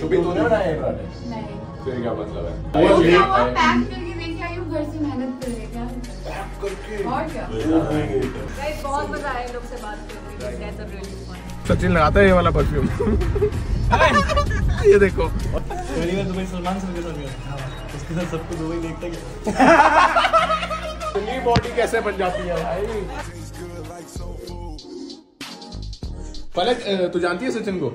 शुभी तूने बनाया ये पराठे? नहीं। फिर क्या मतलब है? वो पैक करके लेके आई हूँ घर से, मेहनत कर लेके पैक करके और क्या? गाइस बहुत मजा आया लोग से बात करके, guys are really fun. Sachin लगाता है ये वाला परफ्यूम। ये देखो। मेरी में तुम्हें सलमान सर के साथ मिला। हां। उसके साथ सबको दुबई देखता है। तुम्हारी बॉडी कैसे बन जाती है भाई? पलक तू जानती है सचिन को?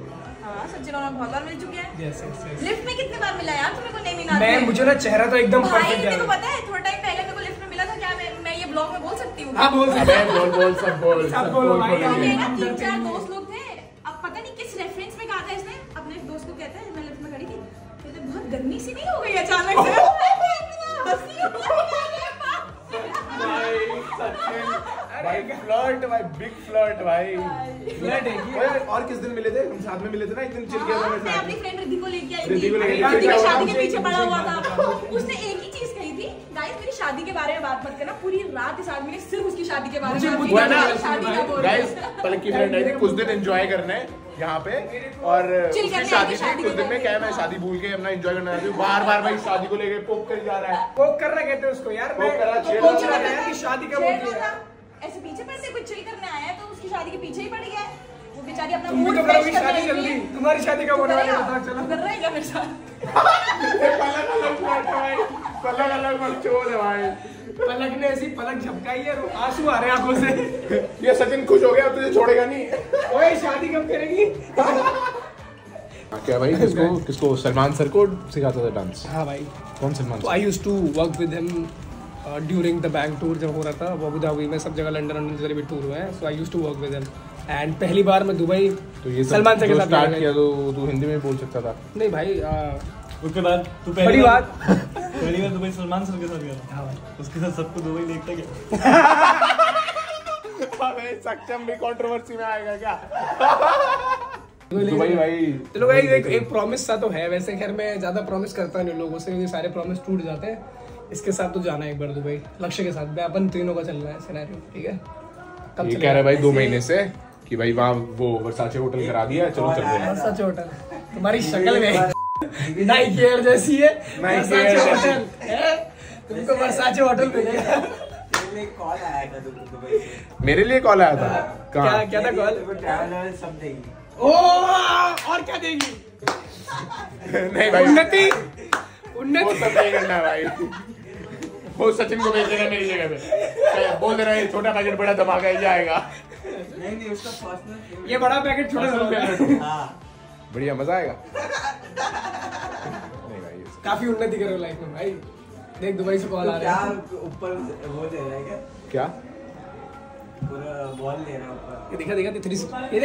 सचिन और बहुत बार मिल चुके हैं। yes, yes, yes. लिफ्ट में कितने बार मिला यार तुम्हें? को नहीं मिला मैं, मुझे ना चेहरा तो एकदम परफेक्ट है। तुम्हें पता है थोड़ा टाइम पहले मेरे को लिफ्ट में मिला था। क्या मैं ये ब्लॉग में बोल सकती हूँ? हां बोल सकते हैं। बोल सब बोल भाई। ये ना तीन चार दोस्त लोग थे। अब पता नहीं किस रेफरेंस में कहा था इसने, अपने दोस्त को कहता है मैं लिफ्ट में खड़ी थी, कहते बहुत गर्मी सी नहीं हो गई अचानक से? भाई बिग फ्लर्ट भाई। और किस दिन मिले थे हम? साथ में मिले थे ना एक दिन। चिल किया था मैं अपनी फ्रेंड रिद्धि को लेके आई थी। मैं शादी के पीछे पड़ा हुआ था। उसने एक ही चीज कही थी, गाइस मेरी शादी के बारे में बात मत करना। पूरी रात इस आदमी ने सिर्फ उसकी शादी के बारे में बात। कुछ दिन एंजॉय करना है यहाँ पे और शादी थी। कुछ दिन में क्या है मैं शादी भूल के अपना एंजॉय करना चाहती हूँ। बार बार भाई शादी को लेके पोक कर जा रहा है। पोक करना कहते हैं उसको यार। शादी का ऐसे पीछे पड़ से कुछ चिल करने आया है तो उसकी शादी के पीछे ही पड़ गया है। वो बेचारी अपना मूड फ्रेश कर रही है। जल्दी तुम्हारी शादी का होने वाला है। चलो कर रहेगा मेरे साथ। पलक अलग मचोल है भाई। पलक ने ऐसी पलक झपकाई है और आंसू आ रहे हैं आंखों से। ये सचिन खुश हो गया, अब तुझे छोड़ेगा नहीं। ओए शादी कब करेगी? क्या भाई किसको सलमान सर को सिखाता था डांस? हां भाई। कौन Salman? I used to work with him during the bank tour जब हो रहा था अबू धाबी में, सब जगह लंदन जिधर भी टूर हुआ है। So I used to work with him and पहली बार मैं दुबई तो ये सलमान सर के साथ स्टार्ट किया। तो हिंदी में बोल सकता था? नहीं भाई। उसके बाद तू पहली बार दुबई सलमान सर के साथ गया था? हां भाई। उसके साथ सबको दुबई देखता क्या? अबे सक्षम भी कंट्रोवर्सी में आएगा क्या? दुबई भाई। चलो भाई एक प्रॉमिस सा तो है। वैसे खैर मैं ज्यादा प्रॉमिस करता नहीं लोगों से क्योंकि सारे प्रॉमिस टूट जाते हैं। इसके साथ तो जाना है एक बार दुबई लक्ष्य के साथ। अपन तीनों का चल रहा है सिनेरियो, ठीक है? कब चल रहा है भाई? 2 महीने से कि भाई वहाँ वो वर्साचे होटल करा दिया। चलो चल रहे हैं वर्साचे होटल। तुम्हारी शक्ल में नाइकी एयर जैसी है। वर्साचे होटल तुमको वर्साचे होटल मिलेगा। कॉल आया था दुबई से। मेरे लिए कॉल आया था? कहाँ क्या था कॉल? ओ और क्या देगी? नहीं भाई उन्नति करना भाई। वो सचिन को भेज देगा मेरी जगह पे। बोल रहा है छोटा पैकेट बड़ा धमाका ही आएगा। नहीं उसका पर्सनल ये बड़ा पैकेट छोटा। हाँ बढ़िया मजा आएगा। नहीं भाई काफी उन्नति करो लाइफ में भाई। देख दुबई से कॉल आ रहा है। ऊपर वो दे रहा है क्या? पूरा बॉल ले रहा ऊपर। ये देखा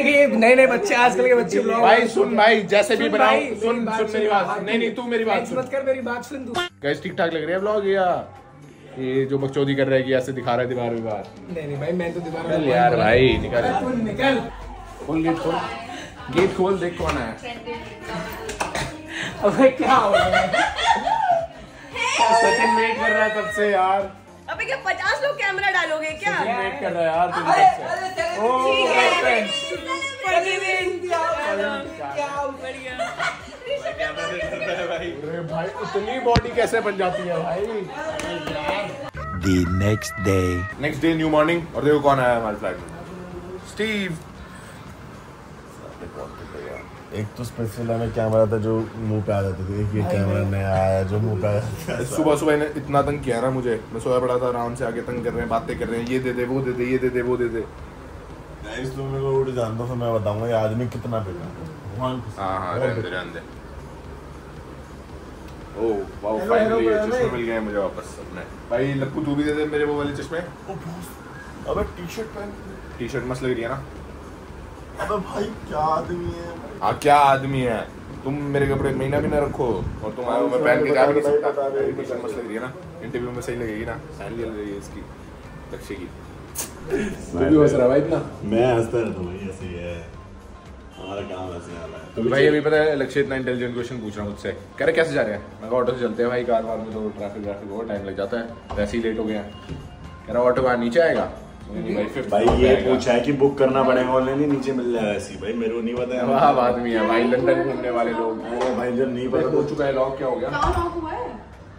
ये नए बच्चे आजकल के बच्चे ब्लॉग। भाई सुन भाई जैसे भी बनाओ सुन मेरी बात। नहीं तू मेरी बात मत कर। मेरी बात सुन तू। गाइस ठीक ठाक लग रहा है ब्लॉग या ये जो बकचोदी कर रहा है कि ऐसे दिखा रहा है दीवार में बात? नहीं भाई मैं तो दीवार में यार भाई निकल। खोल गेट देख कौन आया। अबे क्या हो रहा है? सचिन वेट कर रहा है तब से यार। अबे क्या 50 लोग कैमरा डालोगे क्या? वेट कर रहा है यार तुम सबसे। ओ भाई उतनी बॉडी कैसे बन जाती है भाई? The next day new morning और देखो कौन आया हमारे फ्लैट में। स्टीव। एक तो स्प्लिट्सविला में कैमरा था जो मुंह पे आ जाते थे। ये कैमरा नया आया जो मुंह पे आ जाता है। सुबह ने इतना तंग किया ना मुझे। मैं सोया पड़ा था आराम से, आके तंग कर रहे हैं, बातें कर रहे हैं, ये दे दे वो दे दे। गाइस तुम मेरे को उठ जान दो तो मैं बताऊंगा ये आदमी कितना बेकार है। हां ओ वाओ फाइनली चश्मा मिल गया मुझे वापस अपने। भाई लक्कू तू भी दे दे मेरे वो वाले चश्मे। अबे टी-शर्ट पहन। टी-शर्ट मस्त लग रही है ना? अबे भाई क्या आदमी है। हाँ क्या आदमी है। तुम मेरे कपड़े महीना भी ना रखो और तुम आए मैं पहन के जा भी नहीं सकता। मस्त लग रही है ना इंटरव्यू में? सही लगेगी ना? सैन लग रही है इसकी लक्ष्य की। तू भी हंस रहा भाई इतना? मैं हंसता रहता भाई ऐसे ही है हमारा काम ऐसे आ रहा है। तो भाई अभी पता है लक्ष्य इतना इंटेलिजेंट क्वेश्चन पूछ रहा है मुझसे। कह रहे कैसे जा रहे हैं? मैं ऑटो से चलते हैं भाई। कार वार में तो ट्रैफिक बहुत टाइम लग जाता है। वैसे ही लेट हो गया। कह रहा ऑटो का नीचे आएगा भाई ये पूछा है कि बुक करना पड़ेगा ऑनलाइन, नीचे मिल जाएगा ऐसी। भाई मेरे को नहीं पता है। वाह आदमी है भाई, लंदन घूमने वाले लोग। भाई जब नहीं पता हो चुका है लॉक। क्या हो गया? लॉक हुआ है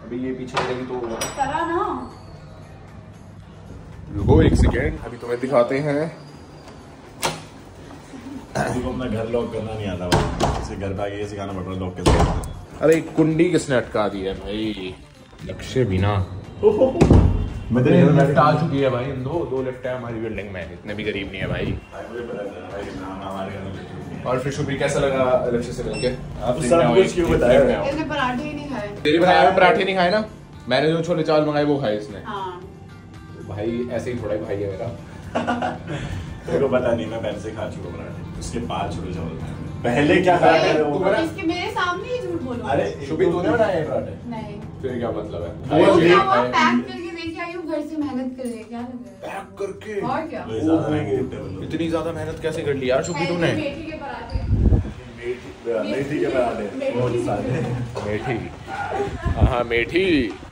अभी, ये पीछे लगी तो होगा करा ना। रुको एक सेकेंड, अभी तुम्हें दिखाते हैं। अपना घर लॉक करना नहीं आता भाई, इसे घर पे आके ये सिखाना पड़ रहा है लॉक कैसे। अरे कुंडी किसने अटका दी है भाई? लक्ष्य बिना लेफ्ट आ चुकी है भाई। दो लेफ्ट है हमारी बिल्डिंग में, इतने भी गरीब नहीं है भाई। और फिर शुक्रिया, कैसा लगा लक्ष्य से मिलके? तेरे भाई ने पराठे नहीं खाए ना, मैंने जो छोले चावल मंगाए वो खाए इसने। भाई ऐसे ही थोड़ा भाई है मेरा, तेरे को पता नहीं मैं पहले से खा चुका पराठे, उसके बाद छोले चावल। पहले क्या खा रहे हो इसके मेरे सामने ही झूठ बोलो। अरे शुभी तूने बनाए पराठे? नहीं। फिर क्या मतलब है घर से मेहनत कर रहे क्या लग रहा है? पैक करके और क्या? इतनी ज्यादा मेहनत कैसे कर ली यार शुक्र तूने? मेथी के पराठे, मेथी के पराठे बहुत सारे। मेथी, हाँ मेथी।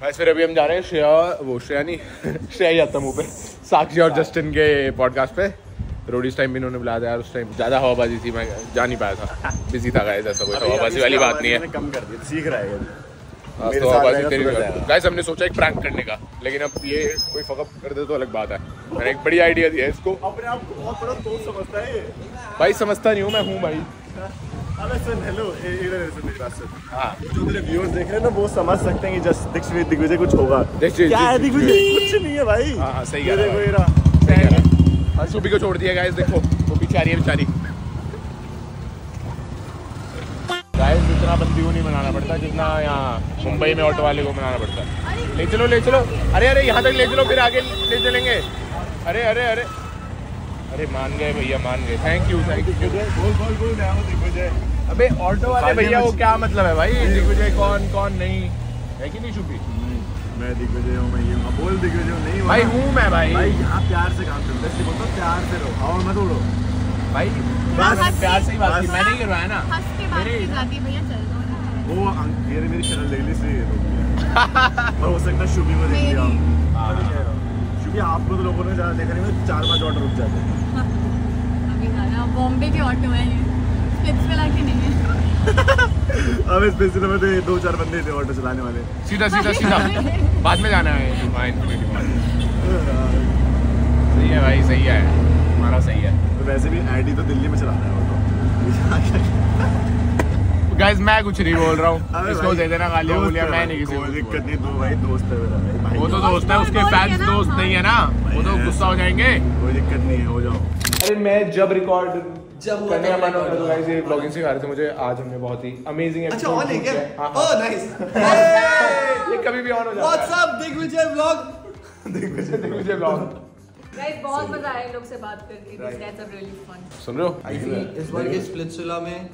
बस फिर अभी हम जा रहे हैं श्रेया, वो श्रेया नहीं श्रेया जाता मुँह पे, साक्षी और जस्टिन के पॉडकास्ट पे। रोडीज टाइम भी इन्होंने बुलाया था यार, उस टाइम ज़्यादा हवाबाजी थी, मैं जा नहीं पाया था, बिजी था। ऐसा कोई हवाबाजी वाली बात नहीं है, कम कर दी, सीख रहा है। गाइस हमने सोचा एक प्रैंक करने का, लेकिन अब ये कोई फकअप कर दे तो अलग बात है। मैंने एक बड़ी आइडिया दिया है इसको। अपने आप को बहुत बड़ा सोच समझता है ये भाई। समझता नहीं हूँ मैं, हूँ भाई। अबे सुन, हेलो इधर सुन मेरी बात सुन। हां जो मेरे व्यूअर्स देख रहे हैं ना वो समझ सकते हैं कि जस्ट दिग्विजय कुछ होगा। क्या है दिग्विजय? कुछ नहीं है भाई। हां सही है, देखो ये रहा। और सुबह को छोड़ दिया गाइस, देखो वो बेचारी है बेचारी। इतना बंदी को नहीं मनाना पड़ता जितना यहाँ मुंबई में ऑटो वाले को मनाना पड़ता है। ले चलो ले चलो, अरे अरे यहाँ तक ले चलो, फिर आगे ले चलेंगे। अरे अरे अरे अरे मान गए भैया, मान गए, थैंक यू थैंक यू। बोल बोल बोल रहा हूँ दिग्विजय। अबे ऑटो वाले भैया वो क्या मतलब है भाई? दिग्विजय कौन कौन नहीं है कि नहीं छुपी? मैं दिग्विजय हूँ, मैं ये हूँ। बोल दिग्विजय नहीं भाई, हूँ मैं भाई। यहाँ प्यार से काम चलता है, प्यार से रहो और मत उड़ो भाई। बस प्यार से ही बात की, मैंने ही करवाया ना। वो मेरे मेरी शरण ले ली सही है। हो सकता है शुभी को देख लिया, शुभी आपको तो लोगों ने ज़्यादा देखा नहीं, मैं 4-5 ऑटो रुक जाते हैं। अभी ना बॉम्बे के ऑटो है ये, स्प्लिट्सविला के नहीं है। अब स्प्लिट्सविला में तो 2-4 बंदे थे ऑटो चलाने वाले। सीधा सीधा सीधा बाद में जाना है। सही है भाई, सही है हमारा, सही है। वैसे भी आईडी तो दिल्ली में चलाता है ऑटो। गाइस मैं कुछ नहीं बोल रहा हूँ, इसको दे देना गालियाँ गुलियाँ, मैं नहीं किसी को दिक्कत नहीं। दो भाई दोस्त है मेरा, वो तो दोस्त है, उसके फैंस दोस्त नहीं है ना, वो तो गुस्सा हो जाएंगे। कोई दिक्कत नहीं है, हो जाओ। अरे मैं जब रिकॉर्ड करने का मन होता तो गाइस ये ब्लॉगिंग सिखा रहे थे मुझे। आज हमने बहुत ही अमेजिंग ये कभी भी ऑन हो जाता है दिग्विजय ब्लॉग। बहुत मजा आया लोग से बात करके, really fun। सुन रहे हो? इस बार के स्प्लिट्सविला में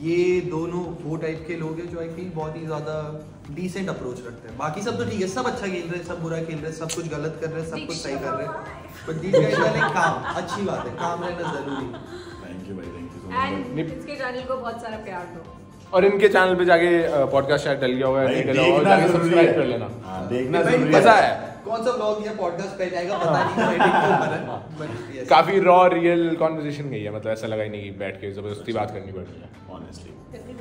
ये दोनों वो टाइप के लोग हैं जो आई फील बहुत ही ज्यादा डिसेंट अप्रोच रखते हैं। बाकी सब तो ठीक है, सब अच्छा खेल रहे हैं, सब बुरा खेल रहे हैं, सब कुछ गलत कर रहे हैं, सब कुछ सही कर रहे हैं। बट दीज गाइस वाले काम, अच्छी बात है, काम रहना जरूरी। थैंक यू भाई, थैंक यू सो मच। इसके चैनल को बहुत सारा प्यार दो और इनके चैनल पे जाके पॉडकास्ट शायद डल गया होगा, नहीं डला होगा, जाके सब्सक्राइब कर लेना। देखना जरूरी है। कौन सा ब्लॉग या पॉडकास्ट पे जाएगा पता नहीं, एडिट तो काफी रॉ रियल कन्वर्सेशन गई है, मतलब ऐसा लगा ही नहीं कि बैठ के जबरदस्ती बात करनी पड़ रही है। ऑनेस्टली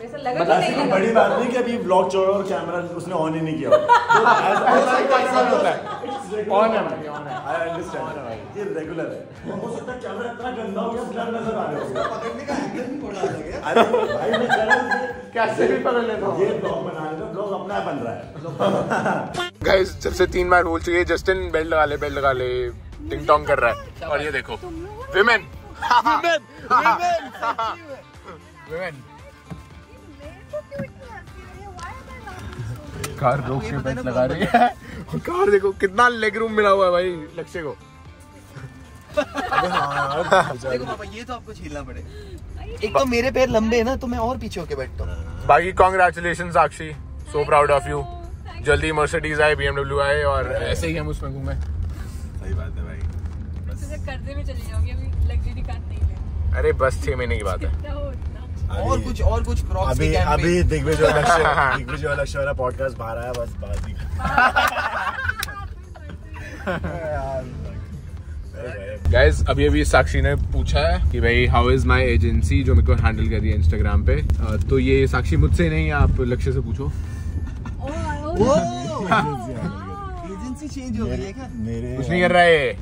ऐसा लगा कि नहीं, बड़ी बात नहीं कि अभी ब्लॉग छोड़ा और कैमरा उसने ऑन ही नहीं किया ऐसा कैसा होता है? ऑन है भाई, ऑन है, आई अंडरस्टैंड, ये रेगुलर है। हो सकता है कैमरा इतना गंदा हो गया ब्लर नजर आ रहा हो, पकड़ने का एंगल भी पड़ रहा है। अरे भाई मैं कह रहा हूं कैसे भी पकड़ लेता हूं, ये ब्लॉग बना लेता हूं, ब्लॉग अपना बन रहा है। गाइस जब से 3 बार बोल चुकी है जस्टिन बेल्ट लगा ले टिंग टोंग कर रहा है। और ये देखो विमेन विमेन कार रोक के बेल्ट लगा रही है। कार देखो कितना लेग रूम मिला हुआ है भाई लक्ष्य को। देखो पापा ये तो आपको छीलना पड़ेगा। एक तो मेरे पैर लंबे है ना तो मैं और पीछे होके बैठता हूँ। बाकी congratulation Sakshi, so proud of you. जल्दी मर्सिडीज आए, BMW आए और ऐसे ही हम उसमें घूमे। सही बात है भाई, बस कर्जे में चली जाओगी, अभी लग्जरी कार नहीं ले। अरे बस 6 महीने की बात है। और कुछ क्रॉक्स के कैंप अभी दिग्विजय वाला शोरा पॉडकास्ट बाहर आया, बस बात ही गाइज अभी अभी साक्षी ने पूछा है कि भाई हाउ इज माय एजेंसी जो मेरे को हैंडल कर रही है इंस्टाग्राम पे। तो ये साक्षी मुझसे नहीं, आप लक्ष्य से पूछो। एजेंसी चेंज हो गई है क्या? कुछ नहीं कर रहा है,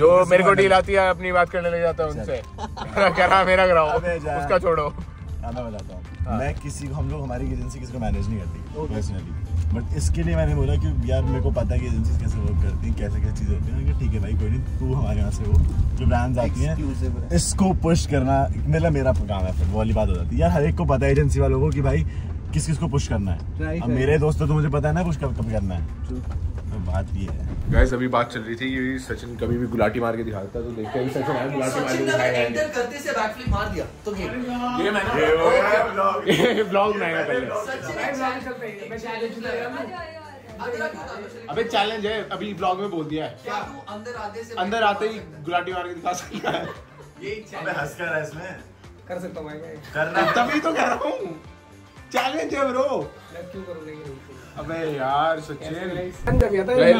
जो मेरे को डील आती है अपनी बात करने लग जाता है उनसे, कह रहा मेरा कराओ उसका छोड़ो। मैं बताता हूँ, मैं किसी को, हम लोग हमारी एजेंसी किसी को मैनेज नहीं करती पर्सनली, बट इसके लिए मैंने बोला कि यार मेरे को पता है कि एजेंसी कैसे वर्क करती हैं, कैसे क्या चीज़ें होती हैं। ठीक है भाई कोई नहीं, तू हमारे यहाँ से वो जो ब्रांड्स आती हैं इसको पुश करना मतलब मेरा काम है। फिर वाली बात हो जाती है यार, हर एक को पता है एजेंसी वालों को कि भाई किस किस को पुश करना है। अब मेरे दोस्तों तो मुझे पता है ना पुश कब कब करना है। बात ये है गाइस, अभी बात चल रही थी कि सचिन कभी भी गुलाटी मार के दिखाता है, तो देखते हैं सचिन आज गुलाटी मार के दिखाएगा। करते से बैकफ्लिप मार दिया तो ये ब्लॉग बनाएगा पहले। मैं चैलेंज ले रहा हूं, अबे चैलेंज है, अभी ब्लॉग में बोल दिया है क्या तू अंदर आते ही गुलाटी मार के दिखा सकता है? ये चैलेंज हंस कर है, इसमें कर सकता हूं भाई, करना तभी तो कर रहा हूं, चैलेंज है ब्रो। क्यों करोगे? अबे यार सचिन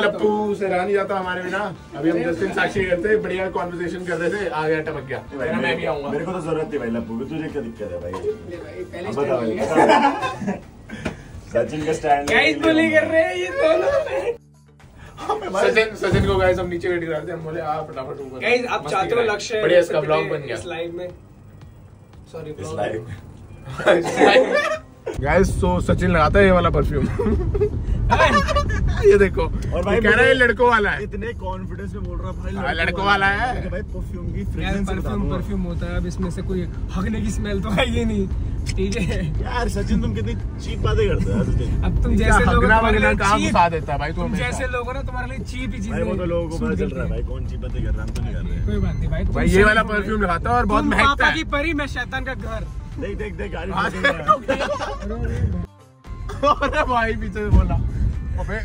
लप्पू से रहा नहीं जाता हमारे बिना। अभी हम 10 दिन साक्षी करते बढ़िया कॉन्वर्सेशन कर रहे थे, आ गया टपक गया। मैं भी आऊंगा, मेरे को तो जरूरत थी भाई लप्पू की। तुझे क्या दिक्कत है भाई? पहले सचिन का स्टैंड गाइस बोली कर रहे हैं ये दोनों। सचिन को गाइस हम नीचे वेट कर रहे थे, हम बोले आप फटाफट ऊपर। गाइस आप चाहते हो लक्ष्य बढ़िया इसका ब्लॉग बन गया स्लाइड में, सॉरी ब्लॉग। गाइस तो सचिन लगाता है ये वाला परफ्यूम। ये देखो, और भाई कह रहा है लड़कों वाला है, इतने कॉन्फिडेंस में बोल रहा भाई लड़कों वाला है। भाई परफ्यूम की फ्रेग्रेंस परफ्यूम होता है, अब इसमें से कोई हगने की स्मेल तो है ही नहीं। ठीक है यार सचिन, तुम कितनी चीप बातें करते हो। अब तुम जैसे लोग ना तुम्हारे लिए चीप ही चीज है। वो तो लोगों को पता चल रहा है भाई कौन चीप बातें कर रहा है, हम तो नहीं कर रहे। कोई बात नहीं भाई, ये वाला परफ्यूम लगाता है और बहुत महकता है। पापा की परी मैं शैतान का घर। देख देख देख गाड़ी अरे भाई पीछे बोला अबे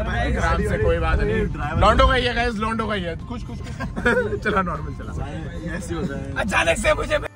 आराम से, कोई बात नहीं। लॉन्डो का ही है गाइस, लॉन्डो का ही है। कुछ कुछ चला नॉर्मल चला, ऐसे होता है अचानक से मुझे